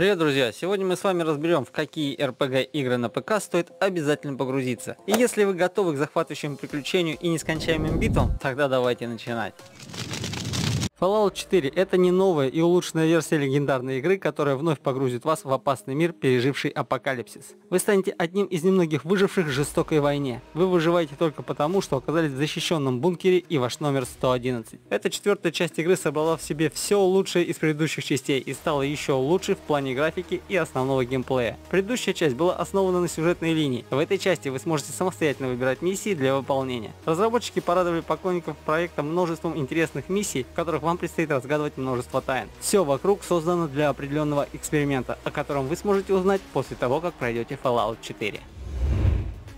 Привет, друзья! Сегодня мы с вами разберем, в какие RPG игры на ПК стоит обязательно погрузиться. И если вы готовы к захватывающему приключению и нескончаемым битвам, тогда давайте начинать. Fallout 4 — это не новая и улучшенная версия легендарной игры, которая вновь погрузит вас в опасный мир, переживший апокалипсис. Вы станете одним из немногих выживших в жестокой войне. Вы выживаете только потому, что оказались в защищенном бункере и ваш номер 111. Эта четвертая часть игры собрала в себе все лучшее из предыдущих частей и стала еще лучше в плане графики и основного геймплея. Предыдущая часть была основана на сюжетной линии. В этой части вы сможете самостоятельно выбирать миссии для выполнения. Разработчики порадовали поклонников проекта множеством интересных миссий, в которых вам предстоит разгадывать множество тайн. Все вокруг создано для определенного эксперимента, о котором вы сможете узнать после того, как пройдете Fallout 4.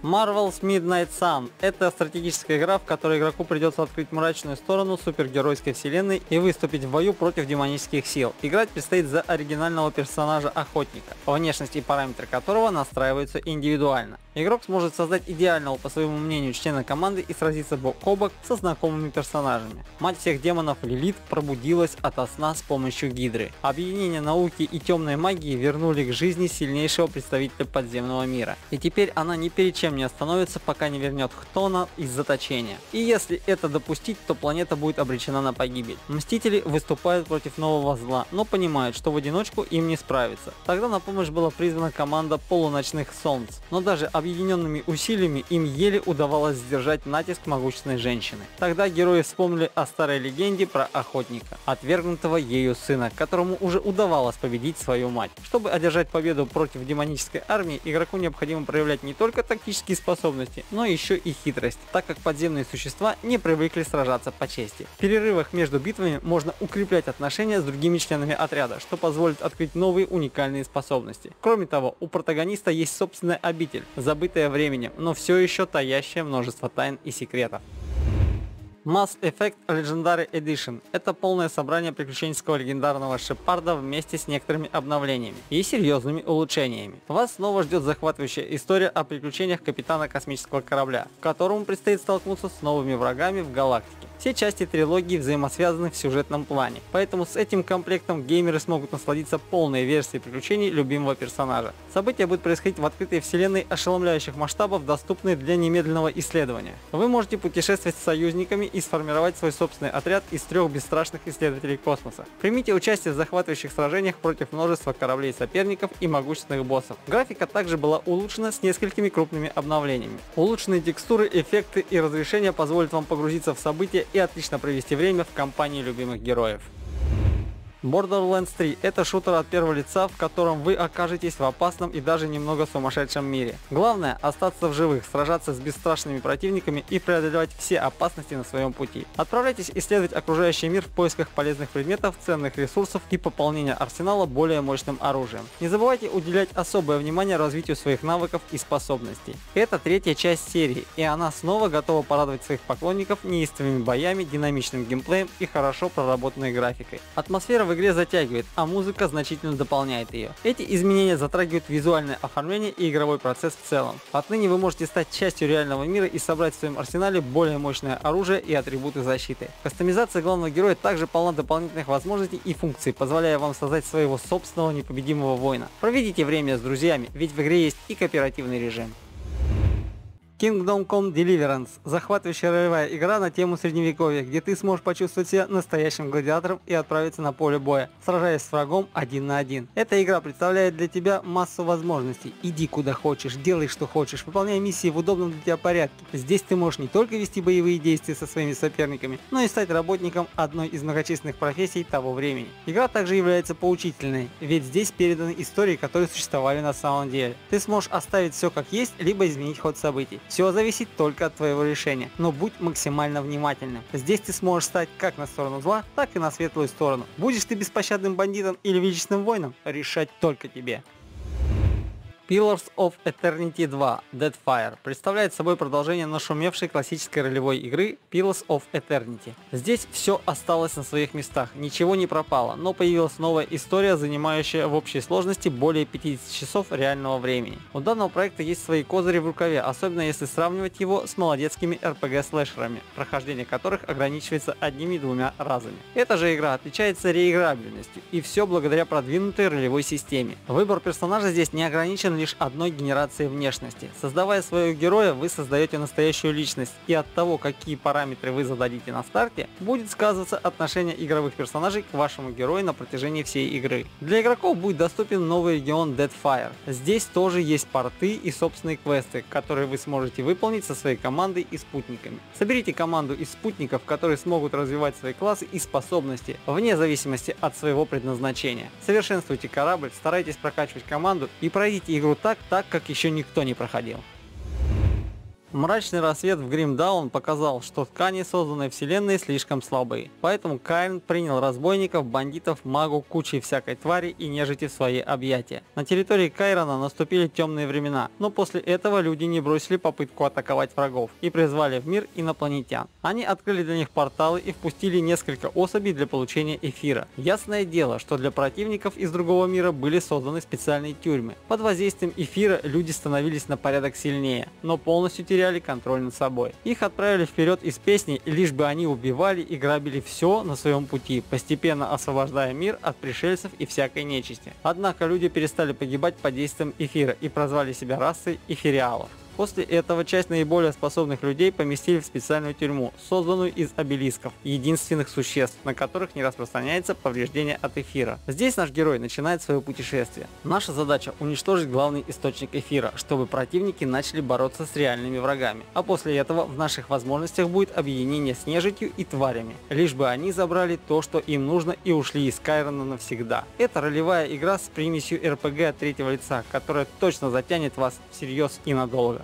Marvel's Midnight Suns — это стратегическая игра, в которой игроку придется открыть мрачную сторону супергеройской вселенной и выступить в бою против демонических сил. Играть предстоит за оригинального персонажа Охотника, внешность и параметры которого настраиваются индивидуально. Игрок сможет создать идеального, по своему мнению, члена команды и сразиться бок о бок со знакомыми персонажами. Мать всех демонов Лилит пробудилась ото сна с помощью Гидры. Объединение науки и темной магии вернули к жизни сильнейшего представителя подземного мира. И теперь она ни перед чем не остановится, пока не вернет Хтона из заточения. И если это допустить, то планета будет обречена на погибель. Мстители выступают против нового зла, но понимают, что в одиночку им не справиться. Тогда на помощь была призвана команда полуночных солнц, но даже объединенными усилиями им еле удавалось сдержать натиск могущественной женщины. Тогда герои вспомнили о старой легенде про Охотника, отвергнутого ею сына, которому уже удавалось победить свою мать. Чтобы одержать победу против демонической армии, игроку необходимо проявлять не только тактические способности, но еще и хитрость, так как подземные существа не привыкли сражаться по чести. В перерывах между битвами можно укреплять отношения с другими членами отряда, что позволит открыть новые уникальные способности. Кроме того, у протагониста есть собственная обитель, забытая временем, но все еще таящая множество тайн и секретов. Mass Effect Legendary Edition — это полное собрание приключенческого легендарного Шепарда вместе с некоторыми обновлениями и серьезными улучшениями. Вас снова ждет захватывающая история о приключениях капитана космического корабля, которому предстоит столкнуться с новыми врагами в галактике. Все части трилогии взаимосвязаны в сюжетном плане, поэтому с этим комплектом геймеры смогут насладиться полной версией приключений любимого персонажа. События будут происходить в открытой вселенной ошеломляющих масштабов, доступной для немедленного исследования. Вы можете путешествовать с союзниками и сформировать свой собственный отряд из трех бесстрашных исследователей космоса. Примите участие в захватывающих сражениях против множества кораблей соперников и могущественных боссов. Графика также была улучшена с несколькими крупными обновлениями. Улучшенные текстуры, эффекты и разрешения позволят вам погрузиться в события и отлично провести время в компании любимых героев. Borderlands 3 — это шутер от первого лица, в котором вы окажетесь в опасном и даже немного сумасшедшем мире. Главное — остаться в живых, сражаться с бесстрашными противниками и преодолевать все опасности на своем пути. Отправляйтесь исследовать окружающий мир в поисках полезных предметов, ценных ресурсов и пополнения арсенала более мощным оружием. Не забывайте уделять особое внимание развитию своих навыков и способностей. Это третья часть серии, и она снова готова порадовать своих поклонников неистовыми боями, динамичным геймплеем и хорошо проработанной графикой. Атмосфера в игре затягивает, а музыка значительно дополняет ее. Эти изменения затрагивают визуальное оформление и игровой процесс в целом. Отныне вы можете стать частью реального мира и собрать в своем арсенале более мощное оружие и атрибуты защиты. Кастомизация главного героя также полна дополнительных возможностей и функций, позволяя вам создать своего собственного непобедимого воина. Проведите время с друзьями, ведь в игре есть и кооперативный режим. Kingdom Come Deliverance – захватывающая ролевая игра на тему средневековья, где ты сможешь почувствовать себя настоящим гладиатором и отправиться на поле боя, сражаясь с врагом 1 на 1. Эта игра представляет для тебя массу возможностей. Иди куда хочешь, делай что хочешь, выполняй миссии в удобном для тебя порядке. Здесь ты можешь не только вести боевые действия со своими соперниками, но и стать работником одной из многочисленных профессий того времени. Игра также является поучительной, ведь здесь переданы истории, которые существовали на самом деле. Ты сможешь оставить все как есть, либо изменить ход событий. Все зависит только от твоего решения, но будь максимально внимательным. Здесь ты сможешь стать как на сторону зла, так и на светлую сторону. Будешь ты беспощадным бандитом или величественным воином, решать только тебе. Pillars of Eternity 2: Deadfire представляет собой продолжение нашумевшей классической ролевой игры Pillars of Eternity. Здесь все осталось на своих местах, ничего не пропало, но появилась новая история, занимающая в общей сложности более 50 часов реального времени. У данного проекта есть свои козыри в рукаве, особенно если сравнивать его с молодецкими RPG-слэшерами, прохождение которых ограничивается одними-двумя разами. Эта же игра отличается реиграбельностью, и все благодаря продвинутой ролевой системе. Выбор персонажа здесь не ограничен лишь одной генерацией внешности. Создавая своего героя, вы создаете настоящую личность, и от того, какие параметры вы зададите на старте, будет сказываться отношение игровых персонажей к вашему герою на протяжении всей игры. Для игроков будет доступен новый регион Deadfire. Здесь тоже есть порты и собственные квесты, которые вы сможете выполнить со своей командой и спутниками. Соберите команду из спутников, которые смогут развивать свои классы и способности, вне зависимости от своего предназначения. Совершенствуйте корабль, старайтесь прокачивать команду и пройдите игру так, как еще никто не проходил. Мрачный рассвет в Гримдаун показал, что ткани, созданные вселенной, слишком слабые. Поэтому Кайрон принял разбойников, бандитов, магу, кучей всякой твари и нежити в свои объятия. На территории Кайрона наступили темные времена, но после этого люди не бросили попытку атаковать врагов и призвали в мир инопланетян. Они открыли для них порталы и впустили несколько особей для получения эфира. Ясное дело, что для противников из другого мира были созданы специальные тюрьмы. Под воздействием эфира люди становились на порядок сильнее, но полностью теряли контроль над собой. Их отправили вперед из песни, лишь бы они убивали и грабили все на своем пути, постепенно освобождая мир от пришельцев и всякой нечисти. Однако люди перестали погибать под действием эфира и прозвали себя расой эфириалов. После этого часть наиболее способных людей поместили в специальную тюрьму, созданную из обелисков, единственных существ, на которых не распространяется повреждение от эфира. Здесь наш герой начинает свое путешествие. Наша задача — уничтожить главный источник эфира, чтобы противники начали бороться с реальными врагами. А после этого в наших возможностях будет объединение с нежитью и тварями, лишь бы они забрали то, что им нужно, и ушли из Кайрона навсегда. Это ролевая игра с примесью RPG от третьего лица, которая точно затянет вас всерьез и надолго.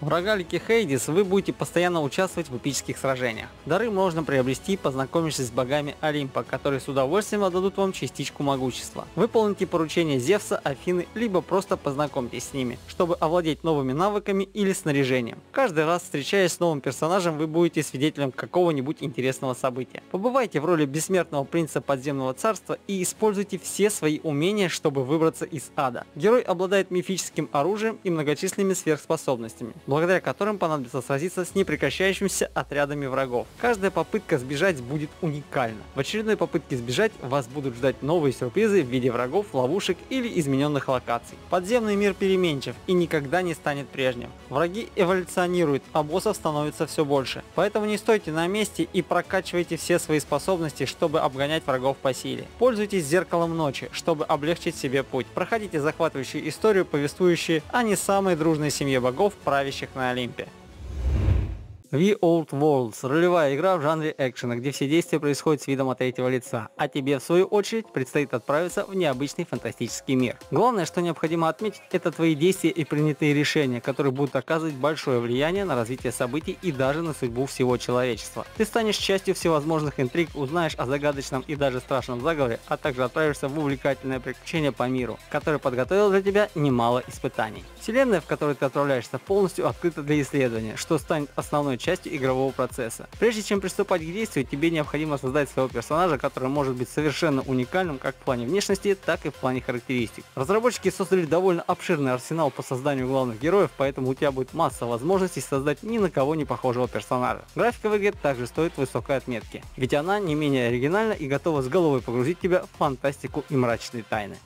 В рогалике Хейдис вы будете постоянно участвовать в эпических сражениях. Дары можно приобрести, познакомившись с богами Олимпа, которые с удовольствием отдадут вам частичку могущества. Выполните поручение Зевса, Афины, либо просто познакомьтесь с ними, чтобы овладеть новыми навыками или снаряжением. Каждый раз, встречаясь с новым персонажем, вы будете свидетелем какого-нибудь интересного события. Побывайте в роли бессмертного принца подземного царства и используйте все свои умения, чтобы выбраться из ада. Герой обладает мифическим оружием и многочисленными сверхспособностями, благодаря которым понадобится сразиться с непрекращающимися отрядами врагов. Каждая попытка сбежать будет уникальна. В очередной попытке сбежать вас будут ждать новые сюрпризы в виде врагов, ловушек или измененных локаций. Подземный мир переменчив и никогда не станет прежним. Враги эволюционируют, а боссов становится все больше. Поэтому не стойте на месте и прокачивайте все свои способности, чтобы обгонять врагов по силе. Пользуйтесь зеркалом ночи, чтобы облегчить себе путь. Проходите захватывающую историю, повествующую о не самой дружной семье богов, правящей на Олимпе. The Outer Worlds – ролевая игра в жанре экшена, где все действия происходят с видом от третьего лица, а тебе в свою очередь предстоит отправиться в необычный фантастический мир. Главное, что необходимо отметить, это твои действия и принятые решения, которые будут оказывать большое влияние на развитие событий и даже на судьбу всего человечества. Ты станешь частью всевозможных интриг, узнаешь о загадочном и даже страшном заговоре, а также отправишься в увлекательное приключение по миру, которое подготовило для тебя немало испытаний. Вселенная, в которой ты отправляешься, полностью открыта для исследования, что станет основной частью игрового процесса. Прежде чем приступать к действию, тебе необходимо создать своего персонажа, который может быть совершенно уникальным как в плане внешности, так и в плане характеристик. Разработчики создали довольно обширный арсенал по созданию главных героев, поэтому у тебя будет масса возможностей создать ни на кого не похожего персонажа. Графика в игре также стоит высокой отметки, ведь она не менее оригинальна и готова с головой погрузить тебя в фантастику и мрачные тайны.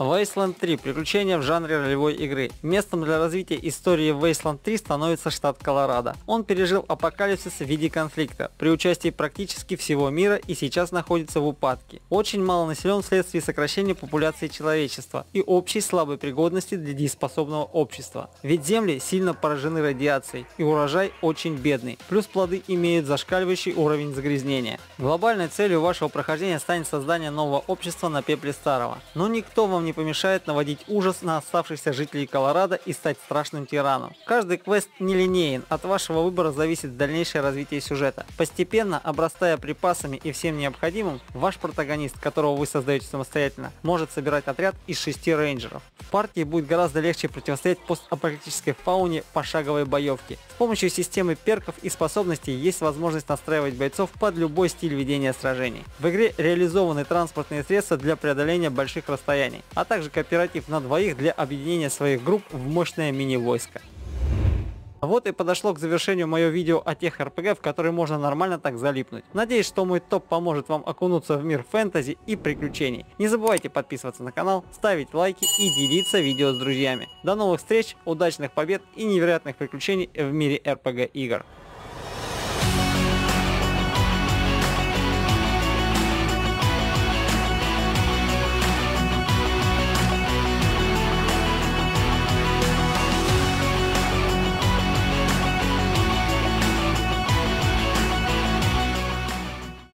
Wasteland 3 – приключения в жанре ролевой игры. Местом для развития истории Wasteland 3 становится штат Колорадо. Он пережил апокалипсис в виде конфликта при участии практически всего мира и сейчас находится в упадке. Очень мало населен вследствие сокращения популяции человечества и общей слабой пригодности для дееспособного общества. Ведь земли сильно поражены радиацией и урожай очень бедный, плюс плоды имеют зашкаливающий уровень загрязнения. Глобальной целью вашего прохождения станет создание нового общества на пепле старого. Но никто вам не не помешает наводить ужас на оставшихся жителей Колорадо и стать страшным тираном. Каждый квест нелинеен, от вашего выбора зависит дальнейшее развитие сюжета. Постепенно, обрастая припасами и всем необходимым, ваш протагонист, которого вы создаете самостоятельно, может собирать отряд из 6 рейнджеров. В партии будет гораздо легче противостоять постапокалиптической фауне пошаговой боевки. С помощью системы перков и способностей есть возможность настраивать бойцов под любой стиль ведения сражений. В игре реализованы транспортные средства для преодоления больших расстояний, а также кооператив на двоих для объединения своих групп в мощное мини-войско. Вот и подошло к завершению мое видео о тех RPG, в которые можно нормально так залипнуть. Надеюсь, что мой топ поможет вам окунуться в мир фэнтези и приключений. Не забывайте подписываться на канал, ставить лайки и делиться видео с друзьями. До новых встреч, удачных побед и невероятных приключений в мире RPG игр.